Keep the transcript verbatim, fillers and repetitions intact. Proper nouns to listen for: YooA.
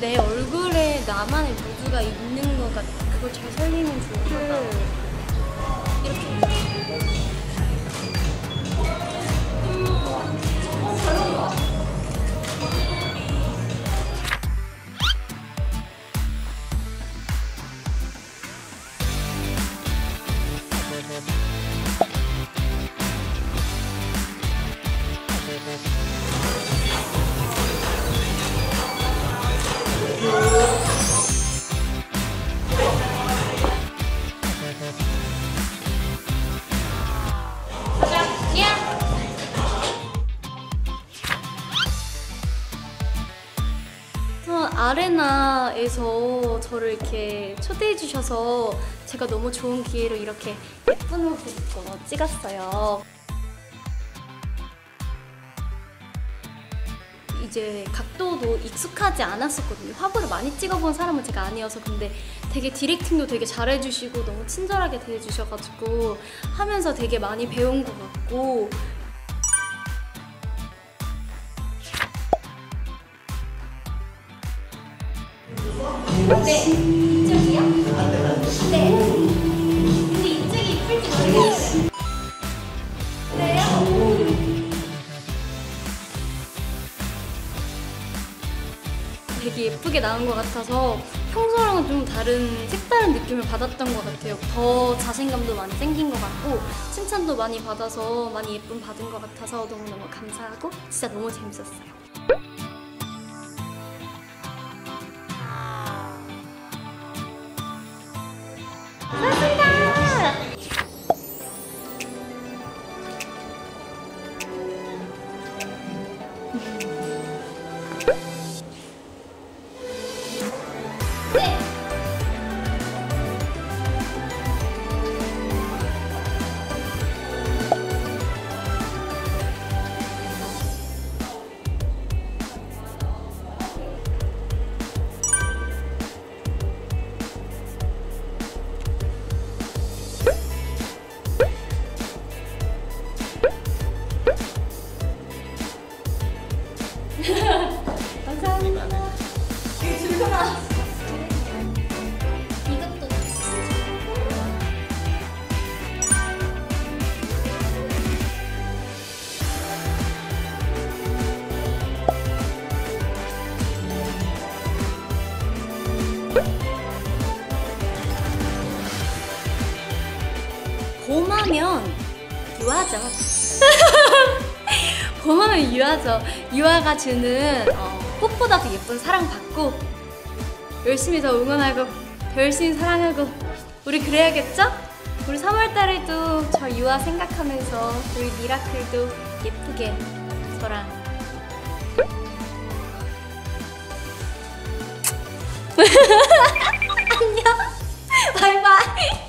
내 얼굴에 나만의 무드가 있는 것 같아. 그걸 잘 살리면 좋을 것 같아. 아레나에서 저를 이렇게 초대해 주셔서 제가 너무 좋은 기회로 이렇게 예쁜 모습도 찍었어요. 이제 각도도 익숙하지 않았었거든요. 화보를 많이 찍어본 사람은 제가 아니어서. 근데 되게 디렉팅도 되게 잘해주시고 너무 친절하게 대해주셔가지고 하면서 되게 많이 배운 것 같고, 네, 이쪽이요? 네. 근데 이쪽이 이쁠지 모르겠어요. 그래요? 되게 예쁘게 나온 것 같아서 평소랑은 좀 다른 색다른 느낌을 받았던 것 같아요. 더 자신감도 많이 생긴 것 같고 칭찬도 많이 받아서 많이 예쁨 받은 것 같아서 너무너무 감사하고 진짜 너무 재밌었어요. 봄하면 유아죠. 봄하면 유아죠. 유아가 주는 어, 꽃보다 더 예쁜 사랑받고 열심히 더 응원하고 더 열심히 사랑하고 우리 그래야겠죠? 우리 삼월달에도 저 유아 생각하면서 우리 미라클도 예쁘게 저랑 안녕 바이바이.